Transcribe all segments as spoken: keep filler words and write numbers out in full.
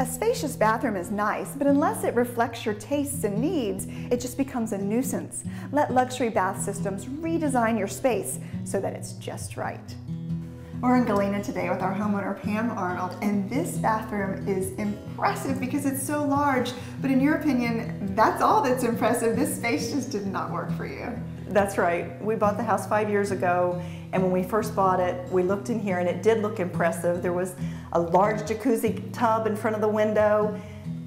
A spacious bathroom is nice, but unless it reflects your tastes and needs, it just becomes a nuisance. Let Luxury Bath Systems redesign your space so that it's just right. We're in Galena today with our homeowner Pam Arnold, and this bathroom is impressive because it's so large, but in your opinion, that's all that's impressive. This space just did not work for you. That's right. We bought the house five years ago, and when we first bought it, we looked in here and it did look impressive. There was a large jacuzzi tub in front of the window,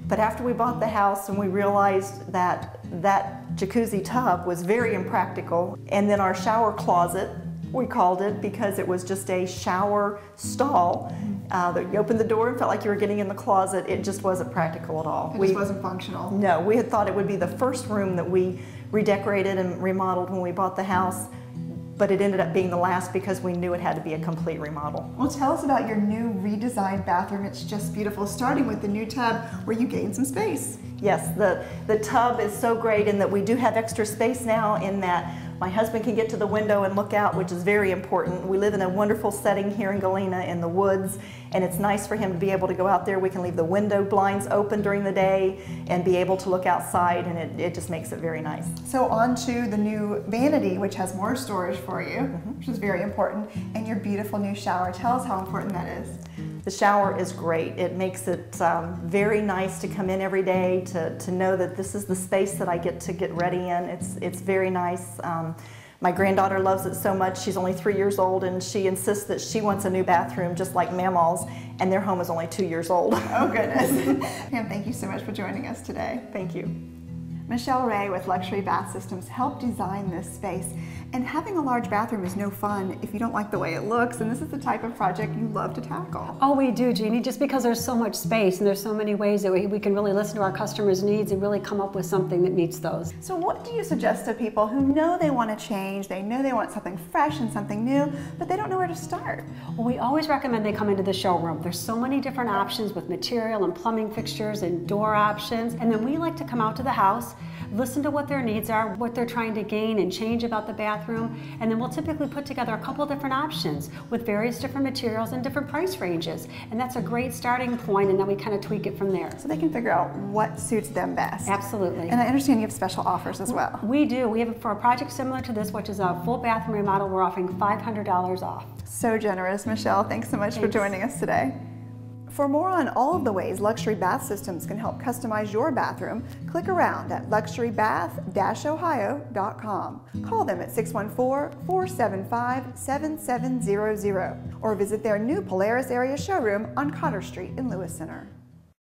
but after we bought the house and we realized that that jacuzzi tub was very impractical, and then our shower closet, we called it, because it was just a shower stall. Uh, you opened the door and felt like you were getting in the closet. It just wasn't practical at all. It we, just wasn't functional. No, we had thought it would be the first room that we redecorated and remodeled when we bought the house, but it ended up being the last because we knew it had to be a complete remodel. Well, tell us about your new redesigned bathroom. It's just beautiful, starting with the new tub where you gained some space. Yes, the, the tub is so great in that we do have extra space now, in that my husband can get to the window and look out, which is very important. We live in a wonderful setting here in Galena in the woods, and it's nice for him to be able to go out there. We can leave the window blinds open during the day and be able to look outside, and it, it just makes it very nice. So on to the new vanity, which has more storage for you, mm-hmm. which is very important, and your beautiful new shower. Tell us how important that is. The shower is great. It makes it um, very nice to come in every day, to, to know that this is the space that I get to get ready in. It's, it's very nice. Um, my granddaughter loves it so much. She's only three years old, and she insists that she wants a new bathroom just like Mamaw's, and their home is only two years old. Oh, goodness. Pam, thank you so much for joining us today. Thank you. Michelle Ray with Luxury Bath Systems helped design this space, and having a large bathroom is no fun if you don't like the way it looks, and this is the type of project you love to tackle. Oh, we do, Jeannie, just because there's so much space and there's so many ways that we, we can really listen to our customers' needs and really come up with something that meets those. So what do you suggest to people who know they want to change, they know they want something fresh and something new, but they don't know where to start? Well, we always recommend they come into the showroom. There's so many different options with material and plumbing fixtures and door options, and then we like to come out to the house, listen to what their needs are, what they're trying to gain and change about the bathroom, and then we'll typically put together a couple different options with various different materials and different price ranges, and that's a great starting point, and then we kind of tweak it from there. So they can figure out what suits them best. Absolutely. And I understand you have special offers as well. We do. We have, for a project similar to this, which is a full bathroom remodel, we're offering five hundred dollars off. So generous, Michelle. Thanks so much Thanks. for joining us today. For more on all of the ways Luxury Bath Systems can help customize your bathroom, click around at luxury bath dash ohio dot com. Call them at six one four, four seven five, seven seven zero zero or visit their new Polaris area showroom on Cotter Street in Lewis Center.